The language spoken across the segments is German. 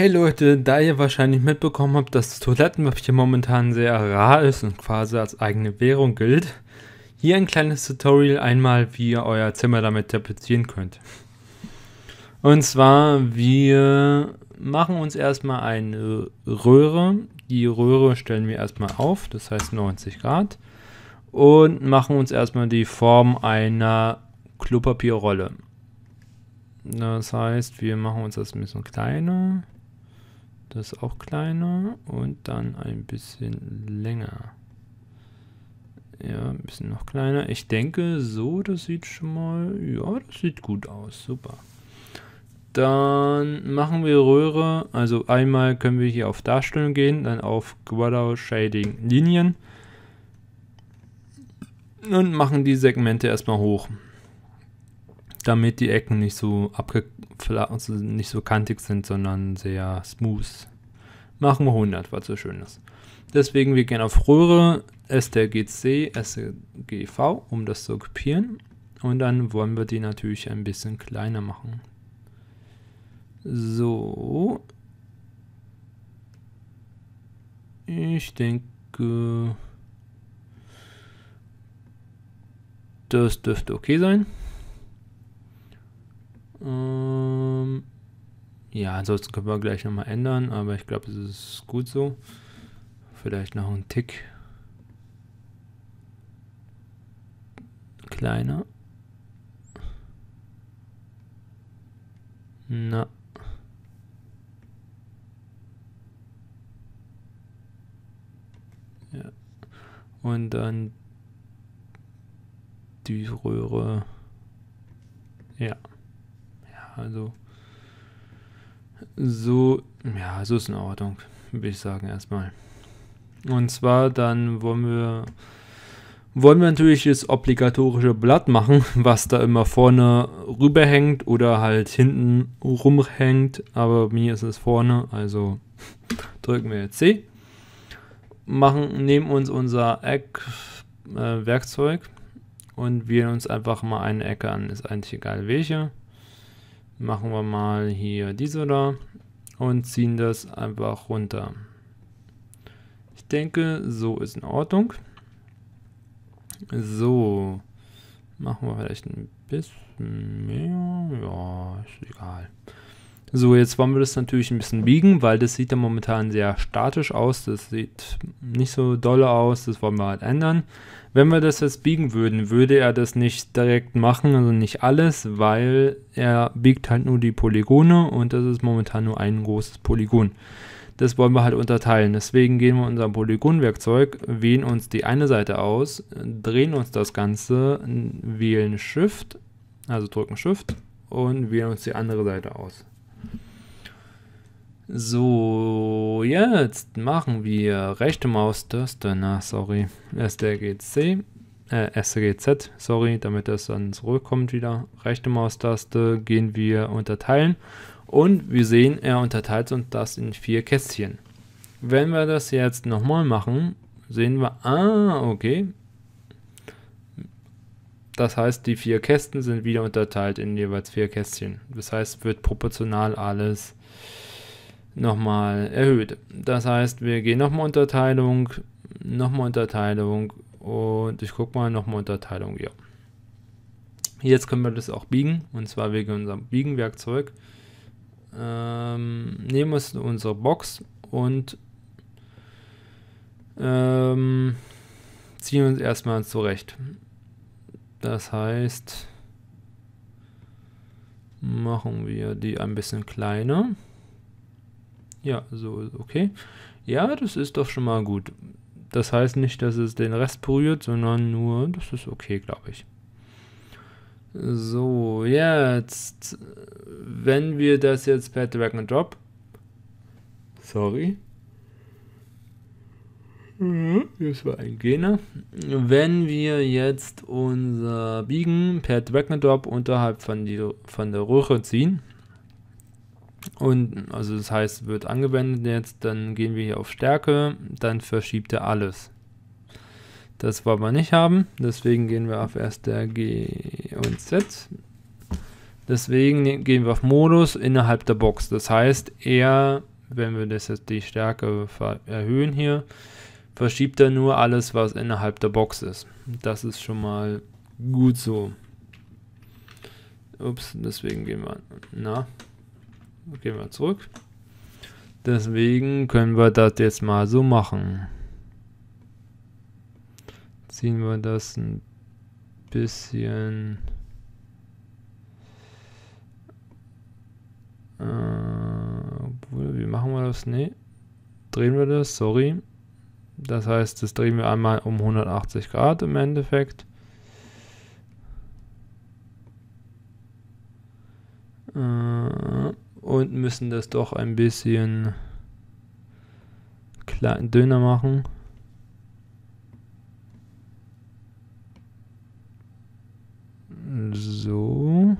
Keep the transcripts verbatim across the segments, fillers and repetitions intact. Hey Leute, da ihr wahrscheinlich mitbekommen habt, dass Toilettenpapier momentan sehr rar ist und quasi als eigene Währung gilt, hier ein kleines Tutorial einmal, wie ihr euer Zimmer damit tapezieren könnt. Und zwar, wir machen uns erstmal eine Röhre, die Röhre stellen wir erstmal auf, das heißt neunzig Grad, und machen uns erstmal die Form einer Klopapierrolle. Das heißt, wir machen uns das ein bisschen kleiner, das auch kleiner und dann ein bisschen länger. Ja, ein bisschen noch kleiner. Ich denke, so, das sieht schon mal, ja, das sieht gut aus, super. Dann machen wir Röhre, also einmal können wir hier auf Darstellung gehen, dann auf Shadow Shading Linien und machen die Segmente erstmal hoch, damit die Ecken nicht so also nicht so kantig sind, sondern sehr smooth. Machen wir hundert, was so schön ist. Deswegen, wir gehen auf Röhre, S T R G C, S T R G V, um das zu kopieren. Und dann wollen wir die natürlich ein bisschen kleiner machen. So. Ich denke, das dürfte okay sein. Ähm, ja, ansonsten können wir gleich nochmal ändern, aber ich glaube, es ist gut so. Vielleicht noch einen Tick kleiner. Na. Ja. Und dann die Röhre. Ja. Also, so, ja, so ist in Ordnung, würde ich sagen, erstmal. Und zwar, dann wollen wir, wollen wir natürlich das obligatorische Blatt machen, was da immer vorne rüber hängt oder halt hinten rumhängt, aber mir ist es vorne, also drücken wir jetzt C, machen, nehmen uns unser Eck, äh, Werkzeug und wählen uns einfach mal eine Ecke an, ist eigentlich egal welche. Machen wir mal hier diese da und ziehen das einfach runter. Ich denke, so ist in Ordnung. So, machen wir vielleicht ein bisschen mehr, ja, ist egal. So, jetzt wollen wir das natürlich ein bisschen biegen, weil das sieht ja momentan sehr statisch aus, das sieht nicht so doll aus, das wollen wir halt ändern. Wenn wir das jetzt biegen würden, würde er das nicht direkt machen, also nicht alles, weil er biegt halt nur die Polygone und das ist momentan nur ein großes Polygon. Das wollen wir halt unterteilen, deswegen gehen wir in unser Polygonwerkzeug, wählen uns die eine Seite aus, drehen uns das Ganze, wählen Shift, also drücken Shift und wählen uns die andere Seite aus. So, jetzt machen wir rechte Maustaste, na sorry, S T R G C, äh, S T R G Z, sorry, damit das dann zurückkommt wieder. Rechte Maustaste, gehen wir unterteilen und wir sehen, er unterteilt uns das in vier Kästchen. Wenn wir das jetzt nochmal machen, sehen wir, ah, okay. Das heißt, die vier Kästen sind wieder unterteilt in jeweils vier Kästchen. Das heißt, wird proportional alles nochmal erhöht. Das heißt, wir gehen nochmal Unterteilung, nochmal Unterteilung und ich gucke mal nochmal Unterteilung, ja. Jetzt können wir das auch biegen und zwar wegen unserem Biegenwerkzeug. Ähm, nehmen wir unsere Box und ähm, ziehen uns erstmal zurecht. Das heißt, machen wir die ein bisschen kleiner. Ja, so ist okay. Ja, das ist doch schon mal gut. Das heißt nicht, dass es den Rest berührt, sondern nur, das ist okay, glaube ich. So, jetzt, wenn wir das jetzt per Drag and Drop, sorry, das war ein Gena, wenn wir jetzt unser Biegen per Drag and Drop unterhalb von, die, von der Röhre ziehen, und also das heißt, wird angewendet jetzt, dann gehen wir hier auf Stärke, dann verschiebt er alles. Das wollen wir nicht haben, deswegen gehen wir auf S T R G und Z Deswegen gehen wir auf Modus innerhalb der Box. Das heißt, er, wenn wir das jetzt die Stärke erhöhen hier, verschiebt er nur alles, was innerhalb der Box ist. Das ist schon mal gut so. Ups, deswegen gehen wir, na, gehen wir zurück. Deswegen können wir das jetzt mal so machen. Ziehen wir das ein bisschen äh, wie machen wir das? Ne, drehen wir das, sorry. Das heißt, das drehen wir einmal um hundertachtzig Grad im Endeffekt. Äh, und müssen das doch ein bisschen klein, dünner machen. So.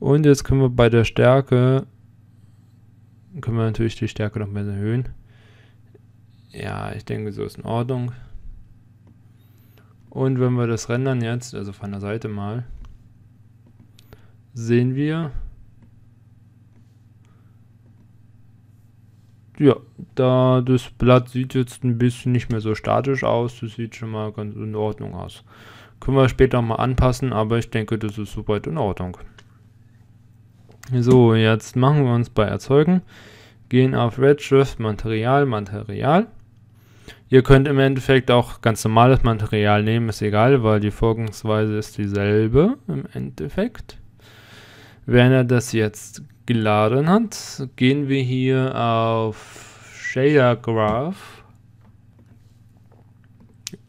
Und jetzt können wir bei der Stärke, können wir natürlich die Stärke noch mehr erhöhen. Ja, ich denke, so ist in Ordnung. Und wenn wir das rendern jetzt, also von der Seite mal, sehen wir, ja, da das Blatt sieht jetzt ein bisschen nicht mehr so statisch aus, das sieht schon mal ganz in Ordnung aus. Können wir später mal anpassen, aber ich denke, das ist soweit in Ordnung. So, jetzt machen wir uns bei Erzeugen. Gehen auf Redshift, Material, Material. Ihr könnt im Endeffekt auch ganz normales Material nehmen, ist egal, weil die Vorgehensweise ist dieselbe im Endeffekt. Wenn er das jetzt geladen hat, gehen wir hier auf Shader Graph.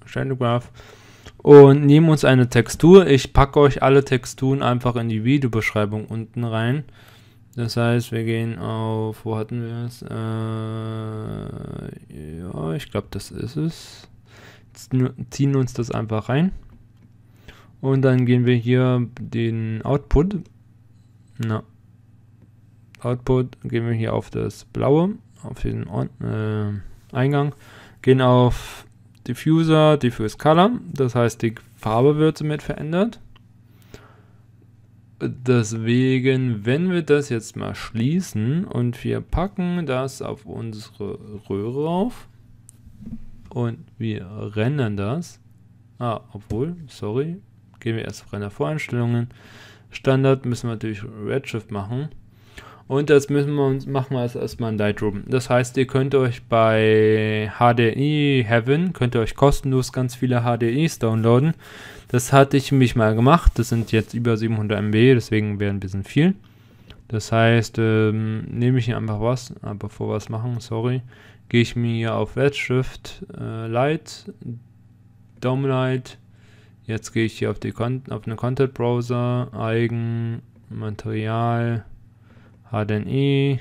Shader Graph. Und nehmen uns eine Textur. Ich packe euch alle Texturen einfach in die Videobeschreibung unten rein. Das heißt, wir gehen auf, wo hatten wir es? Äh, ja, ich glaube, das ist es. Jetzt ziehen uns das einfach rein. Und dann gehen wir hier den Output. Na. Output, gehen wir hier auf das blaue, auf den On äh, Eingang. Gehen auf Diffuser, Diffuse Color. Das heißt, die Farbe wird somit verändert. Deswegen, wenn wir das jetzt mal schließen und wir packen das auf unsere Röhre auf und wir rendern das, ah, obwohl, sorry, gehen wir erst auf Render-Voreinstellungen, Standard müssen wir natürlich Redshift machen und das müssen wir uns, machen wir jetzt erstmal in Lightroom. Das heißt, ihr könnt euch bei H D I Heaven, könnt ihr euch kostenlos ganz viele H D Is downloaden. Das hatte ich mich mal gemacht, das sind jetzt über siebenhundert Megabyte, deswegen wäre ein bisschen viel. Das heißt, ähm, nehme ich hier einfach was, aber vor was machen, sorry, gehe ich mir hier auf Redshift, äh, Light, Downlight, jetzt gehe ich hier auf, die Kon auf den Content Browser, Eigen, Material, H D I,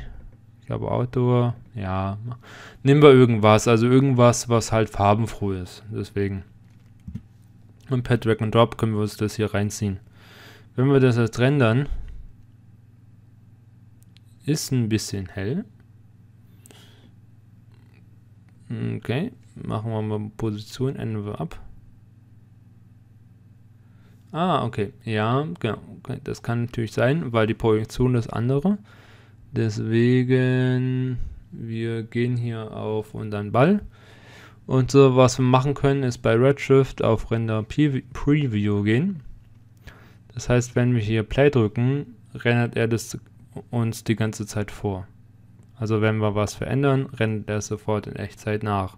ich glaube Outdoor, ja, nehmen wir irgendwas, also irgendwas, was halt farbenfroh ist, deswegen. Und per Drag and Drop können wir uns das hier reinziehen. Wenn wir das jetzt rendern, ist ein bisschen hell. Okay, machen wir mal Position, ändern wir ab. Ah, okay, ja, genau. Okay. Das kann natürlich sein, weil die Projektion das andere. Deswegen, wir gehen hier auf unseren Ball. Und so, was wir machen können, ist bei Redshift auf Render Preview gehen. Das heißt, wenn wir hier Play drücken, rendert er das uns die ganze Zeit vor. Also wenn wir was verändern, rendert er sofort in Echtzeit nach.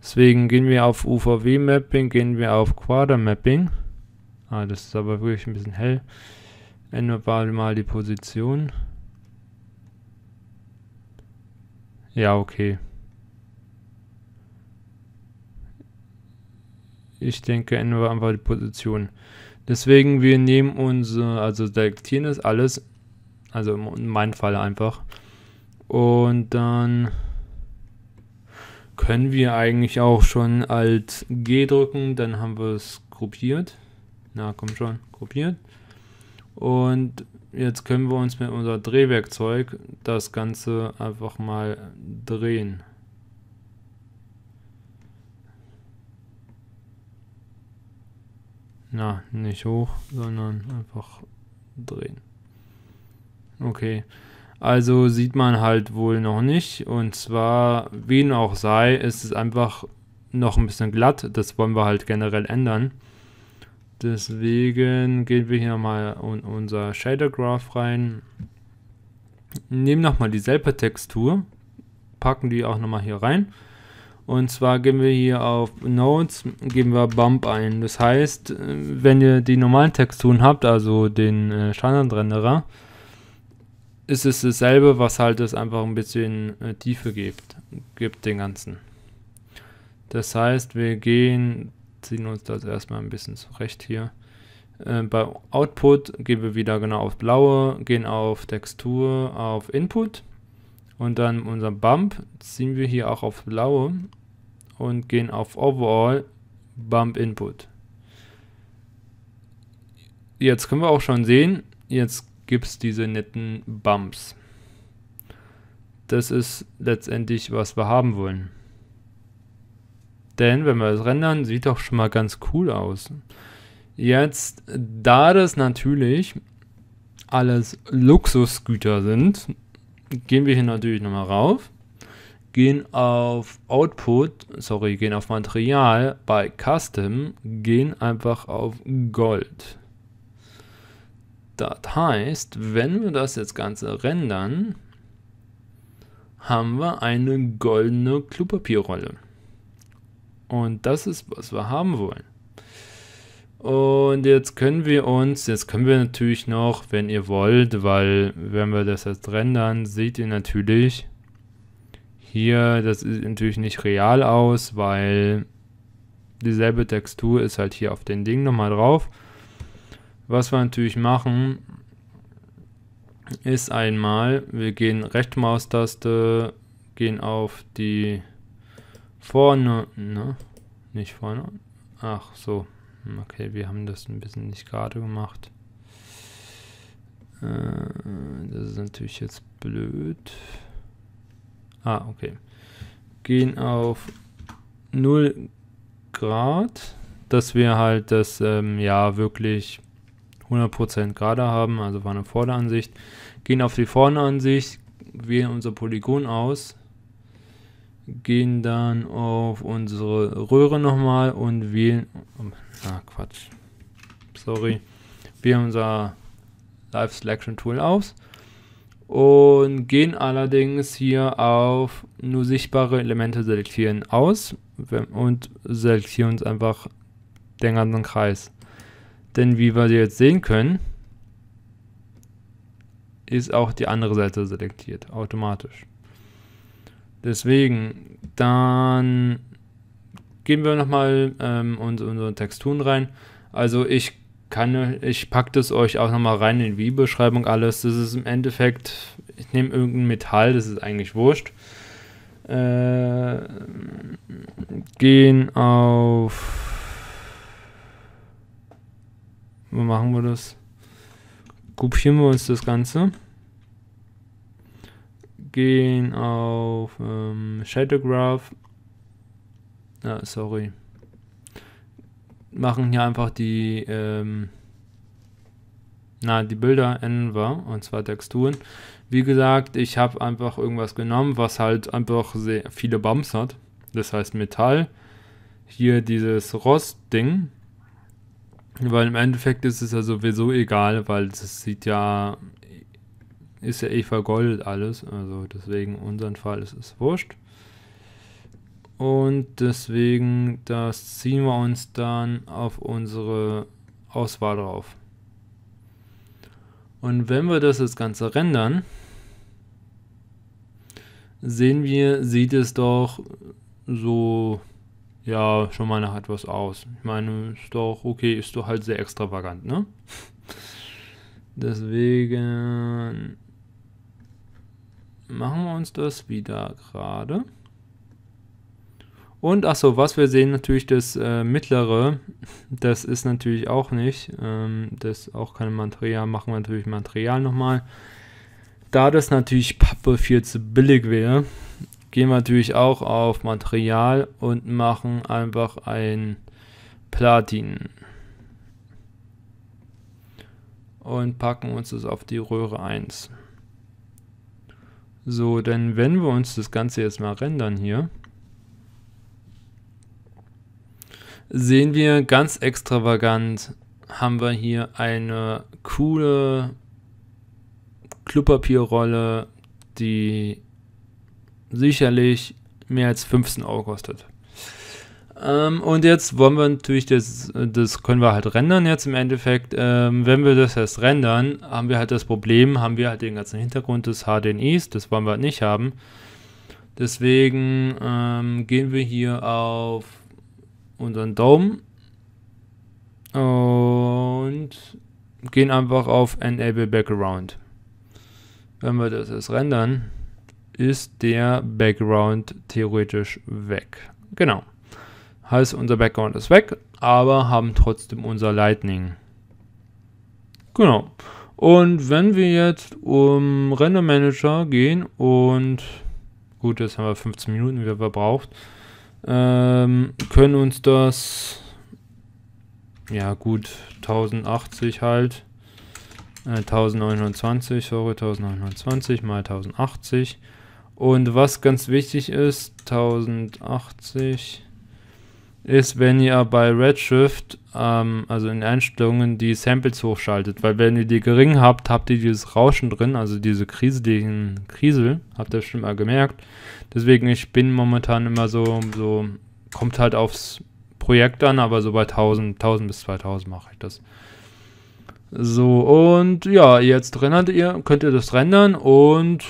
Deswegen gehen wir auf U V W Mapping, gehen wir auf Quader Mapping. Ah, das ist aber wirklich ein bisschen hell. Ändern wir mal die Position. Ja, okay. Ich denke, ändern wir einfach die Position. Deswegen, wir nehmen unsere, also selektieren das alles, also in meinem Fall einfach. Und dann können wir eigentlich auch schon Alt G drücken, dann haben wir es gruppiert. Na komm schon, gruppiert. Und jetzt können wir uns mit unserem Drehwerkzeug das Ganze einfach mal drehen. Na, nicht hoch, sondern einfach drehen. Okay, also sieht man halt wohl noch nicht, und zwar, wie nun auch sei, ist es einfach noch ein bisschen glatt, das wollen wir halt generell ändern. Deswegen gehen wir hier nochmal in unser Shader Graph rein, nehmen nochmal dieselbe Textur, packen die auch nochmal hier rein. Und zwar gehen wir hier auf Nodes, geben wir Bump ein. Das heißt, wenn ihr die normalen Texturen habt, also den Standard-Renderer, ist es dasselbe, was halt es einfach ein bisschen Tiefe gibt, gibt den ganzen. Das heißt, wir gehen, ziehen uns das erstmal ein bisschen zurecht hier. Bei Output gehen wir wieder genau auf Blaue, gehen auf Textur, auf Input. Und dann unser Bump ziehen wir hier auch auf Blaue und gehen auf Overall, Bump Input. Jetzt können wir auch schon sehen, jetzt gibt es diese netten Bumps. Das ist letztendlich, was wir haben wollen. Denn wenn wir es rendern, sieht doch schon mal ganz cool aus. Jetzt, da das natürlich alles Luxusgüter sind, gehen wir hier natürlich nochmal rauf, gehen auf Output, sorry, gehen auf Material, bei Custom, gehen einfach auf Gold. Das heißt, wenn wir das jetzt Ganze rendern, haben wir eine goldene Klopapierrolle. Und das ist, was wir haben wollen. Und jetzt können wir uns, jetzt können wir natürlich noch, wenn ihr wollt, weil wenn wir das jetzt rendern, seht ihr natürlich hier, das sieht natürlich nicht real aus, weil dieselbe Textur ist halt hier auf den Ding nochmal drauf. Was wir natürlich machen, ist einmal, wir gehen rechte Maustaste, gehen auf die vorne, ne, nicht vorne, ach so. Okay, wir haben das ein bisschen nicht gerade gemacht. Äh, das ist natürlich jetzt blöd. Ah, okay. Gehen auf null Grad, dass wir halt das ähm, ja wirklich hundert Prozent gerade haben, also war eine Vorderansicht. Gehen auf die Vorderansicht, wählen unser Polygon aus. Gehen dann auf unsere Röhre nochmal und wählen. Ah, Quatsch. Sorry. Wählen unser Live Selection Tool aus. Und gehen allerdings hier auf nur sichtbare Elemente selektieren aus. Und selektieren uns einfach den ganzen Kreis. Denn wie wir jetzt sehen können, ist auch die andere Seite selektiert. Automatisch. Deswegen, dann gehen wir nochmal ähm, unsere Texturen rein. Also ich kann, ich packe das euch auch nochmal rein in die Videobeschreibung alles. Das ist im Endeffekt, ich nehme irgendein Metall, das ist eigentlich wurscht. Äh, gehen auf, wo machen wir das? Kopieren wir uns das Ganze. Gehen auf ähm, Shader Graph, ah, sorry, machen hier einfach die, ähm, na, die Bilder ändern wir, und zwar Texturen. Wie gesagt, ich habe einfach irgendwas genommen, was halt einfach sehr viele Bumps hat, das heißt Metall, hier dieses Rost-Ding, weil im Endeffekt ist es ja sowieso egal, weil es sieht ja, ist ja eh vergoldet alles, also deswegen unseren Fall ist es wurscht. Und deswegen, das ziehen wir uns dann auf unsere Auswahl drauf. Und wenn wir das, das Ganze rendern, sehen wir, sieht es doch so, ja, schon mal nach etwas aus. Ich meine, ist doch okay, ist doch halt sehr extravagant, ne? Deswegen machen wir uns das wieder gerade. Und achso, was wir sehen, natürlich das äh, mittlere, das ist natürlich auch nicht, ähm, das ist auch kein Material, machen wir natürlich Material nochmal. Da das natürlich Pappe viel zu billig wäre, gehen wir natürlich auch auf Material und machen einfach ein Platin. und packen uns das auf die Röhre eins. So, denn wenn wir uns das Ganze jetzt mal rendern hier, sehen wir ganz extravagant, haben wir hier eine coole Klopapierrolle, die sicherlich mehr als fünfzehn Euro kostet. Ähm, und jetzt wollen wir natürlich, das, das können wir halt rendern jetzt im Endeffekt. Ähm, wenn wir das erst rendern, haben wir halt das Problem, haben wir halt den ganzen Hintergrund des H D M Is, das wollen wir halt nicht haben. Deswegen ähm, gehen wir hier auf unseren Daumen und gehen einfach auf Enable Background. Wenn wir das erst rendern, ist der Background theoretisch weg. Genau. Heißt, unser Background ist weg, aber haben trotzdem unser Lightning. Genau. Und wenn wir jetzt um Render Manager gehen und, gut, jetzt haben wir fünfzehn Minuten, wie wir verbraucht, ähm, können uns das, ja gut, tausendachtzig halt, äh, tausendneunhundertzwanzig, sorry, tausendneunhundertzwanzig mal tausendachtzig. Und was ganz wichtig ist, tausendachtzig... ist, wenn ihr bei Redshift, ähm, also in Einstellungen, die Samples hochschaltet, weil wenn ihr die gering habt, habt ihr dieses Rauschen drin, also diese kriseligen Krisel, habt ihr schon mal gemerkt. Deswegen, ich bin momentan immer so, so kommt halt aufs Projekt an, aber so bei tausend, tausend bis zweitausend mache ich das. So, und ja, jetzt rendert ihr, könnt ihr das rendern und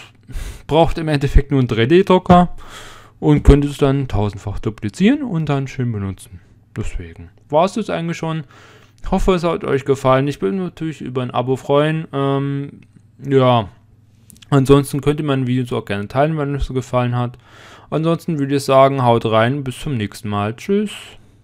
braucht im Endeffekt nur einen drei D Drucker. Und könnt es dann tausendfach duplizieren und dann schön benutzen. Deswegen war es das eigentlich schon. Ich hoffe, es hat euch gefallen. Ich würde mich natürlich über ein Abo freuen. Ähm, ja, ansonsten könnt ihr meine Videos auch gerne teilen, wenn es so gefallen hat. Ansonsten würde ich sagen, haut rein, bis zum nächsten Mal. Tschüss.